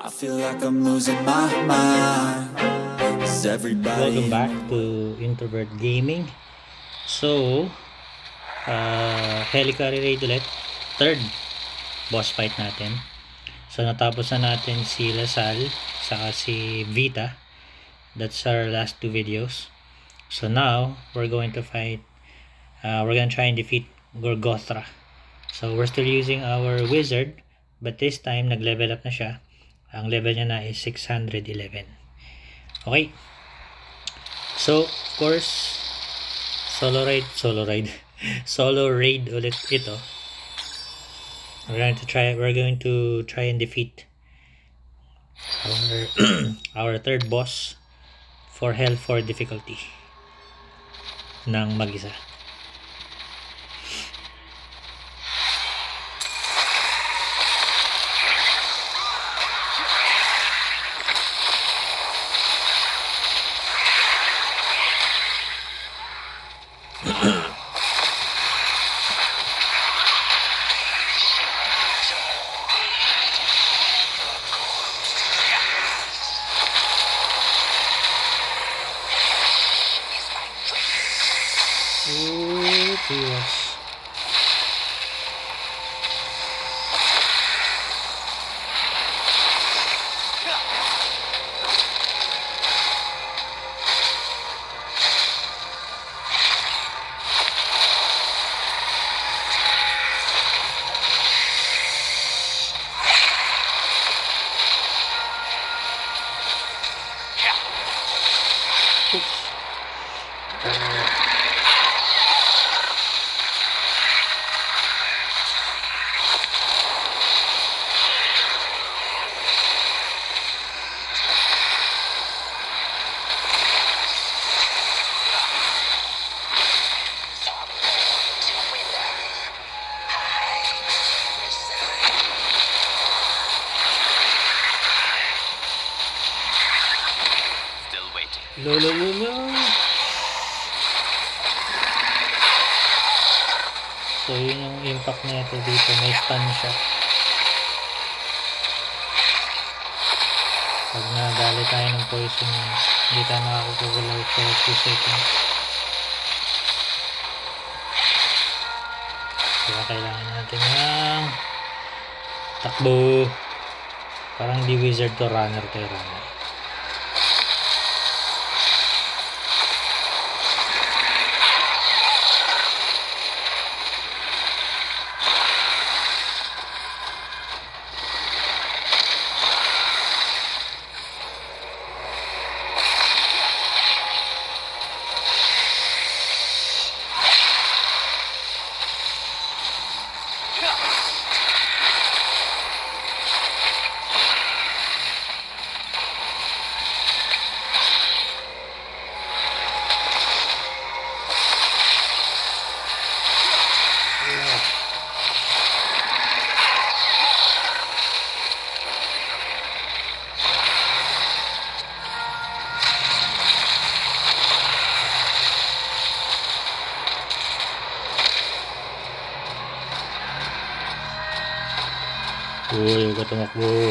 I feel like I'm losing my mind. Is everybody... Welcome back to Introvert Gaming. So, Helikari Raidlet, third boss fight natin. So, natapos na natin si Lasal, saka si Vita. That's our last two videos. So, now, we're going to fight... we're going to try and defeat Gorgothra. So, we're still using our wizard, but this time, nag-level up na siya. Ang level niya na is 611. Okay. So, of course, solo raid ulit ito. We're going to try and defeat our third boss for hell for difficulty ng mag-isa. No. So yun yung impact na ito dito. May stun siya. Pag nadali tayo ng poison, hindi tayo makakagalaw for 2 seconds. Kaya kailangan natin ng takbo. Parang di wizard to runner kay runner. Uy, huwag tumakbo.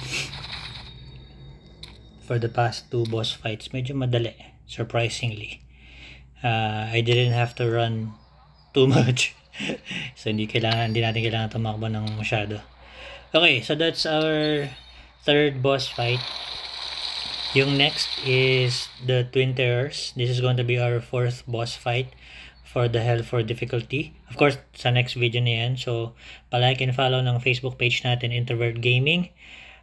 for the past two boss fights, medyo madali, surprisingly. I didn't have to run too much. So hindi natin kailangan tumakbo ng masyado. Okay, so that's our third boss fight. Yung next is the Twin Terrors. This is going to be our fourth boss fight for the Hell4 difficulty. Of course, sa next video na yan. So, palike and follow ng Facebook page natin, Introvert Gaming.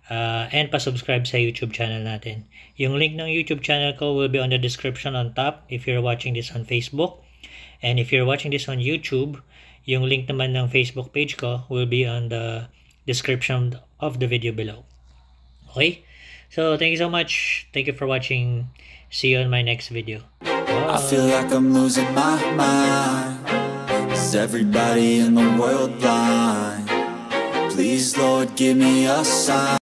And pa-subscribe sa YouTube channel natin. Yung link ng YouTube channel ko will be on the description on top if you're watching this on Facebook. And if you're watching this on YouTube, yung link naman ng Facebook page ko will be on the description of the video below. Okay? So, thank you so much. Thank you for watching. See you on my next video. I feel like I'm losing my mind. Is everybody in the world blind? Please, Lord, give me a sign.